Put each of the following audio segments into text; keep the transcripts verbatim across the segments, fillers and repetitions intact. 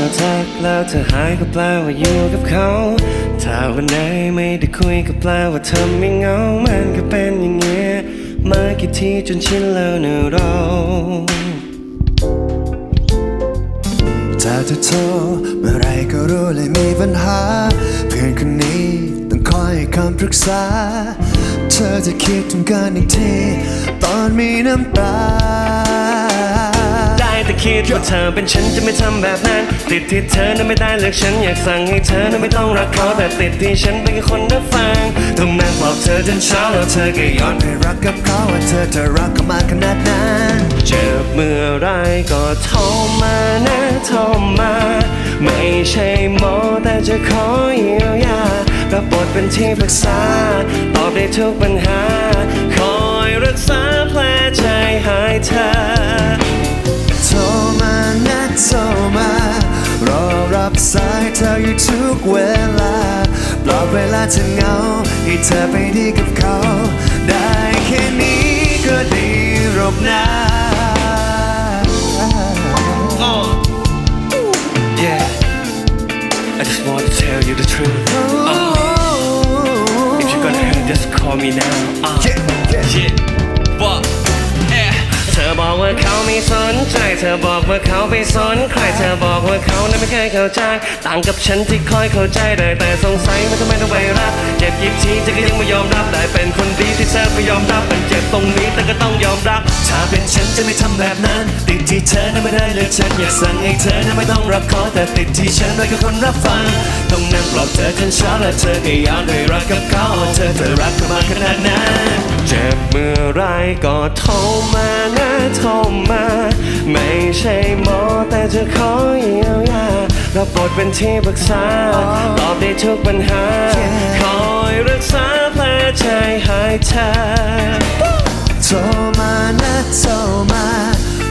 เราทักแล้วเธอหายก็แปลว่าอยู่กับเขาถ้าวันไหนไม่ได้คุยก็แปลว่าเธอไม่เหงามันก็เป็นอย่างเงี้ยมากี่ทีจนชินแล้วนะเราถ้าเธอโทรเมื่อไรก็รู้เลยมีปัญหาเพื่อนคนนี้ต้องคอยให้คำปรึกษาเธอจะคิดถึงกันอีกทีตอนมีน้ำตาได้แต่คิดว่าเธอเป็นฉันจะไม่ทำแบบนั้นติดที่เธอนั้นไม่ได้เลือกฉันอยากสั่งให้เธอนั้นไม่ต้องรักเขาแต่ติดที่ฉันเป็นคนรับฟังทำไมปลอบเธอจนเช้าแล้วเธอก็ย้อนไปรักกับเขาว่าเธอจะรักเขามากขนาดนั้นเจ็บเมื่อไรก็โทรมานะโทรมาไม่ใช่หมอแต่จะขอเยียวยารับบทเป็นที่ปรึกษาตอบได้ทุกปัญหาคอยรักษาแผลใจหายเธอโทรมานัดโทรมารอรับสายเธออยู่ทุกเวลาปลอบเวลาเธอเหงาให้เธอไปดีกับเขาได้แค่นี้ก็ดีหรอกนะI just want to tell you the truth. Uh, if you're gonna hurt, just call me now. Uh, yeah, yeah. Yeah. What? Yeah. เธอบอกว่าเขาไม่สนใจเธอบอกว่าเขาไม่สนใครเธอบอกว่าเขานั้นไม่เคยเข้าใจต่างกับฉันที่คอยเข้าใจได้แต่สงสัยว่าทำไมต้องไปรักเจ็บยิบชี้แต่ก็ยังไม่ยอมรับได้เป็นคนดีที่เธอไม่ยอมรับมันเจ็บตรงนี้แต่ก็ต้องยอมรับถ้าเป็นฉันจะไม่ทำแบบนั้นติดที่เธอนั้นไม่ได้เลยฉันอยากสั่งให้เธอนั้นไม่ต้องรับขอแต่ติดที่ฉันด้วยกับคนรับฟังต้องนั่งปลอบเธอจนเช้าและเธอก็ยอมไปรักกับเขาเธอเธอรักเขามาขนาดนั้นเจ็บเมื่อไรก็โทรมานะโทรมาไม่ใช่หมอแต่จะขอเยียวยารับบทเป็นที่ปรึกษาตอบได้ทุกปัญหาคอยรักษาแผลใจหายเธอโทรมานะโทรมา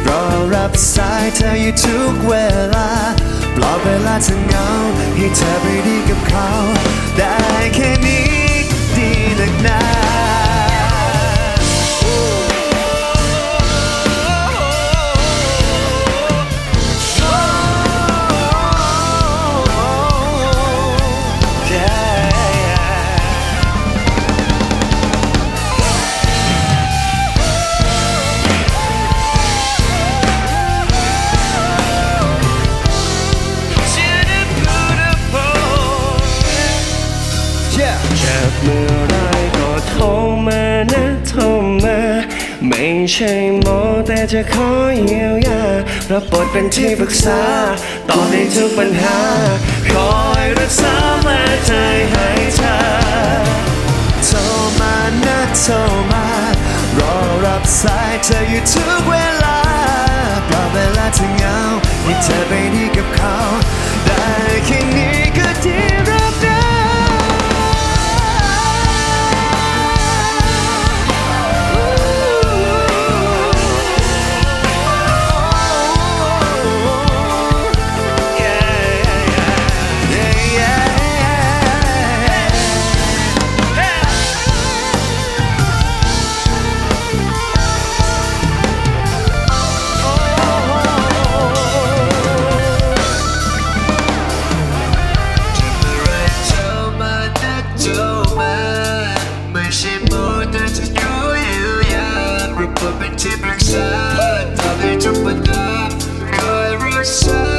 รอรับสายเธออยู่ทุกเวลาปลอบเวลาเธอเหงาให้เธอไปดีกับเขาได้แค่นี้ดีนักหนาเมื่อไรก็โทรมานะโทรมาไม่ใช่หมอแต่จะขอเยียวยารับบทเป็นที่ปรึกษาตอบได้ทุกปัญหาคอยรักษาแผลใจให้เธอโทรมานะโทรมารอรับสายเธออยู่ทุกเวลาปลอบเวลาเธอเหงาให้เธอไปดีกับเขาได้แค่นี้ก็ดีรับได้But it's a big sad, but it's a big sad.